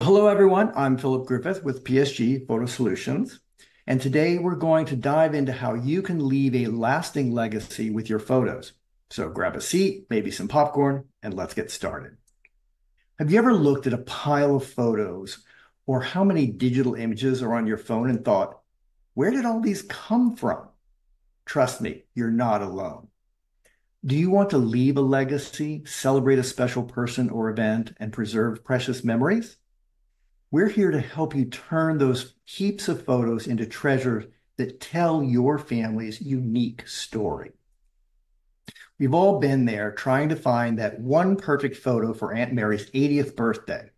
Hello everyone, I'm Philip Griffith with PSG Photo Solutions, and today we're going to dive into how you can leave a lasting legacy with your photos. So grab a seat, maybe some popcorn, and let's get started. Have you ever looked at a pile of photos or how many digital images are on your phone and thought, where did all these come from? Trust me, you're not alone. Do you want to leave a legacy, celebrate a special person or event, and preserve precious memories? We're here to help you turn those heaps of photos into treasures that tell your family's unique story. We've all been there trying to find that one perfect photo for Aunt Mary's 80th birthday,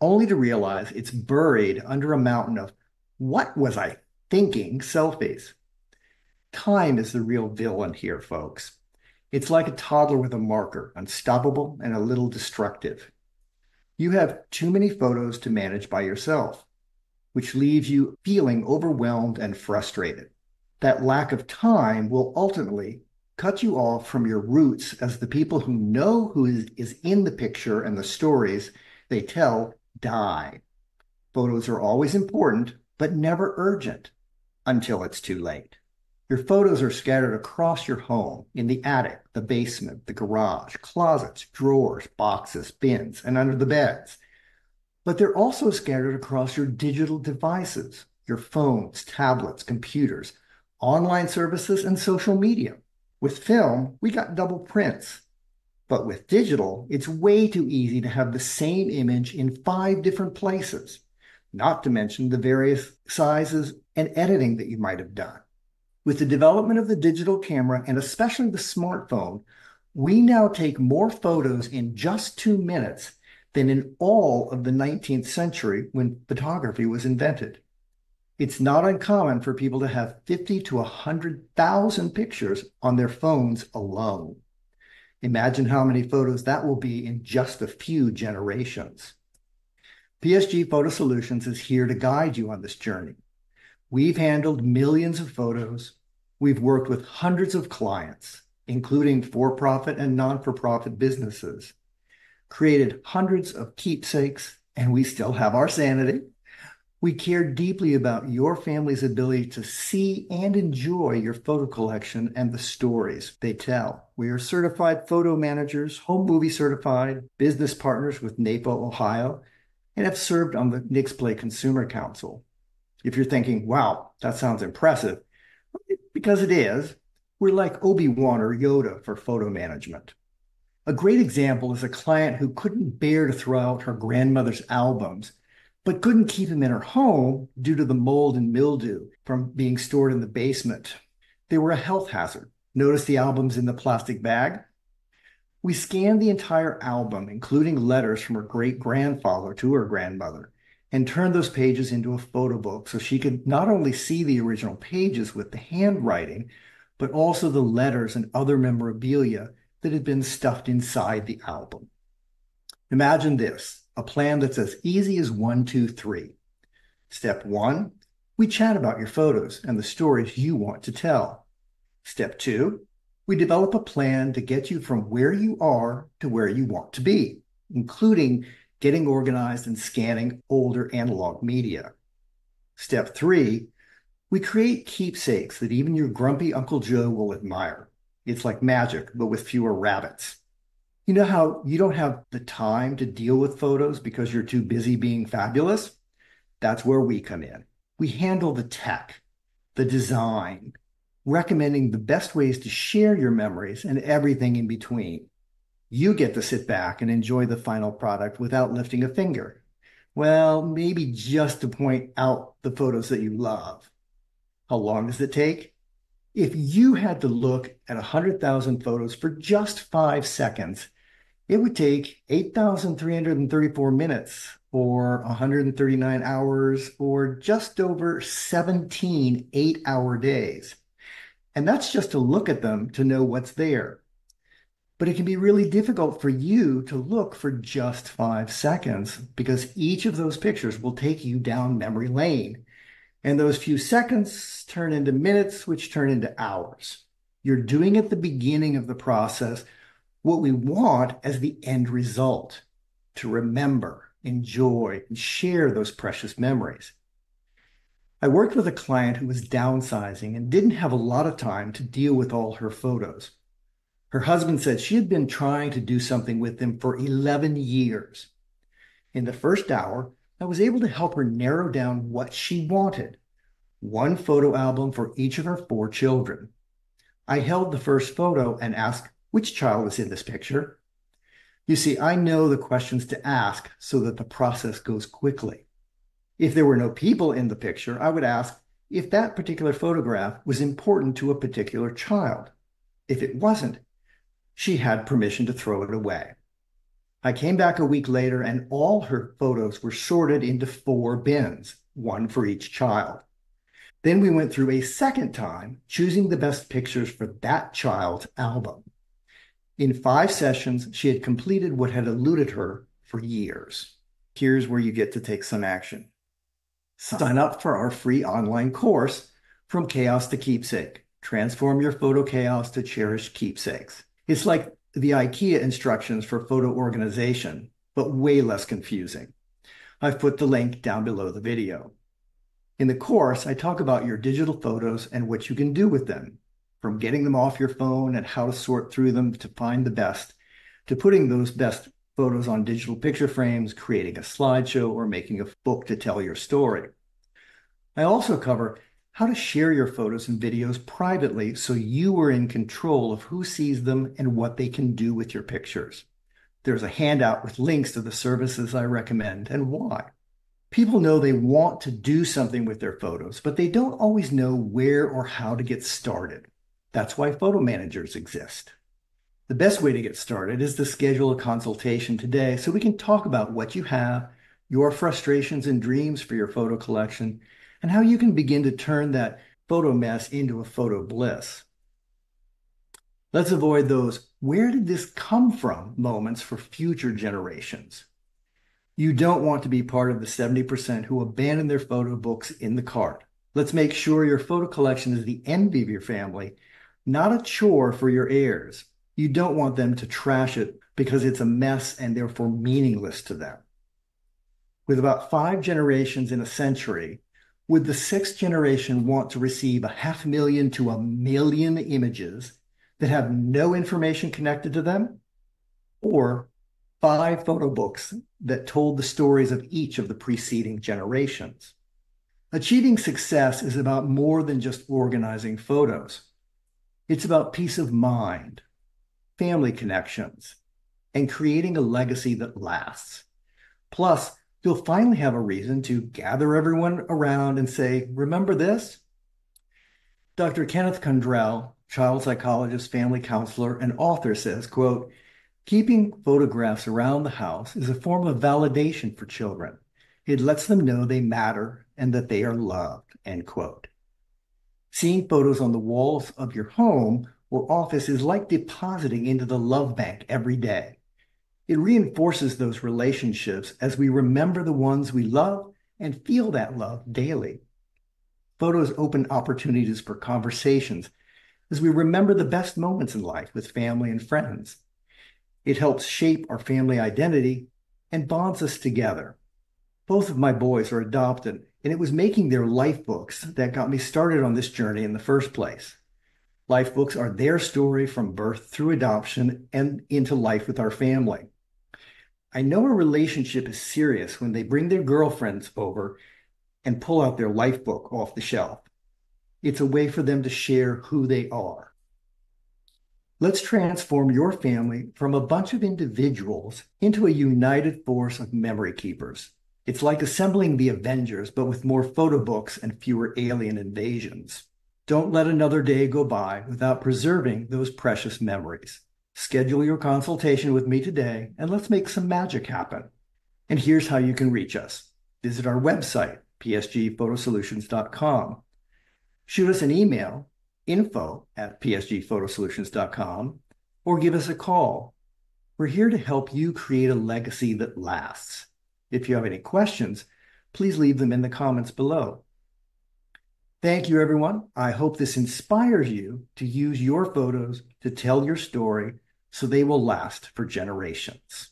only to realize it's buried under a mountain of "what was I thinking" selfies. Time is the real villain here, folks. It's like a toddler with a marker, unstoppable and a little destructive. You have too many photos to manage by yourself, which leaves you feeling overwhelmed and frustrated. That lack of time will ultimately cut you off from your roots as the people who know who is in the picture and the stories they tell die. Photos are always important, but never urgent until it's too late. Your photos are scattered across your home, in the attic, the basement, the garage, closets, drawers, boxes, bins, and under the beds. But they're also scattered across your digital devices, your phones, tablets, computers, online services, and social media. With film, we got double prints. But with digital, it's way too easy to have the same image in 5 different places, not to mention the various sizes and editing that you might have done. With the development of the digital camera and especially the smartphone, we now take more photos in just 2 minutes than in all of the 19th century when photography was invented. It's not uncommon for people to have 50 to 100,000 pictures on their phones alone. Imagine how many photos that will be in just a few generations. PSG Photo Solutions is here to guide you on this journey. We've handled millions of photos. We've worked with hundreds of clients, including for-profit and non-for-profit businesses, created hundreds of keepsakes, and we still have our sanity. We care deeply about your family's ability to see and enjoy your photo collection and the stories they tell. We are certified photo managers, home movie certified, business partners with NAPO Ohio, and have served on the Nixplay Consumer Council. If you're thinking, wow, that sounds impressive, because it is, we're like Obi-Wan or Yoda for photo management. A great example is a client who couldn't bear to throw out her grandmother's albums, but couldn't keep them in her home due to the mold and mildew from being stored in the basement. They were a health hazard. Notice the albums in the plastic bag? We scanned the entire album, including letters from her great-grandfather to her grandmother, and turned those pages into a photo book so she could not only see the original pages with the handwriting, but also the letters and other memorabilia that had been stuffed inside the album. Imagine this, a plan that's as easy as 1, 2, 3. Step 1, we chat about your photos and the stories you want to tell. Step 2, we develop a plan to get you from where you are to where you want to be, including getting organized and scanning older analog media. Step 3, we create keepsakes that even your grumpy Uncle Joe will admire. It's like magic, but with fewer rabbits. You know how you don't have the time to deal with photos because you're too busy being fabulous? That's where we come in. We handle the tech, the design, recommending the best ways to share your memories and everything in between. You get to sit back and enjoy the final product without lifting a finger. Well, maybe just to point out the photos that you love. How long does it take? If you had to look at 100,000 photos for just 5 seconds, it would take 8,334 minutes, or 139 hours, or just over 17 8-hour days. And that's just to look at them to know what's there. But it can be really difficult for you to look for just 5 seconds because each of those pictures will take you down memory lane. And those few seconds turn into minutes, which turn into hours. You're doing at the beginning of the process what we want as the end result, to remember, enjoy, and share those precious memories. I worked with a client who was downsizing and didn't have a lot of time to deal with all her photos. Her husband said she had been trying to do something with them for 11 years. In the first hour, I was able to help her narrow down what she wanted. One photo album for each of her 4 children. I held the first photo and asked, which child is in this picture? You see, I know the questions to ask so that the process goes quickly. If there were no people in the picture, I would ask if that particular photograph was important to a particular child. If it wasn't, she had permission to throw it away. I came back a week later and all her photos were sorted into 4 bins, one for each child. Then we went through a second time, choosing the best pictures for that child's album. In 5 sessions, she had completed what had eluded her for years. Here's where you get to take some action. Sign up for our free online course, From Chaos to Keepsake. Transform your photo chaos to cherished keepsakes. It's like the IKEA instructions for photo organization, but way less confusing. I've put the link down below the video. In the course, I talk about your digital photos and what you can do with them, from getting them off your phone and how to sort through them to find the best, to putting those best photos on digital picture frames, creating a slideshow, or making a book to tell your story. I also cover how to share your photos and videos privately so you are in control of who sees them and what they can do with your pictures. There's a handout with links to the services I recommend and why. People know they want to do something with their photos, but they don't always know where or how to get started. That's why photo managers exist. The best way to get started is to schedule a consultation today so we can talk about what you have, your frustrations and dreams for your photo collection, and how you can begin to turn that photo mess into a photo bliss. Let's avoid those "where did this come from" moments for future generations. You don't want to be part of the 70% who abandon their photo books in the cart. Let's make sure your photo collection is the envy of your family, not a chore for your heirs. You don't want them to trash it because it's a mess and therefore meaningless to them. With about 5 generations in a century, would the 6th generation want to receive a 500,000 to 1,000,000 images that have no information connected to them? Or 5 photo books that told the stories of each of the preceding generations? Achieving success is about more than just organizing photos. It's about peace of mind, family connections, and creating a legacy that lasts. Plus, you'll finally have a reason to gather everyone around and say, "Remember this?" Dr. Kenneth Condrell, child psychologist, family counselor, and author says, quote, "Keeping photographs around the house is a form of validation for children. It lets them know they matter and that they are loved," end quote. Seeing photos on the walls of your home or office is like depositing into the love bank every day. It reinforces those relationships as we remember the ones we love and feel that love daily. Photos open opportunities for conversations as we remember the best moments in life with family and friends. It helps shape our family identity and bonds us together. Both of my boys are adopted, and it was making their life books that got me started on this journey in the first place. Life books are their story from birth through adoption and into life with our family. I know a relationship is serious when they bring their girlfriends over and pull out their life book off the shelf. It's a way for them to share who they are. Let's transform your family from a bunch of individuals into a united force of memory keepers. It's like assembling the Avengers, but with more photo books and fewer alien invasions. Don't let another day go by without preserving those precious memories. Schedule your consultation with me today, and let's make some magic happen. And here's how you can reach us. Visit our website, psgphotosolutions.com. Shoot us an email, info@psgphotosolutions.com, or give us a call. We're here to help you create a legacy that lasts. If you have any questions, please leave them in the comments below. Thank you, everyone. I hope this inspires you to use your photos to tell your story so they will last for generations.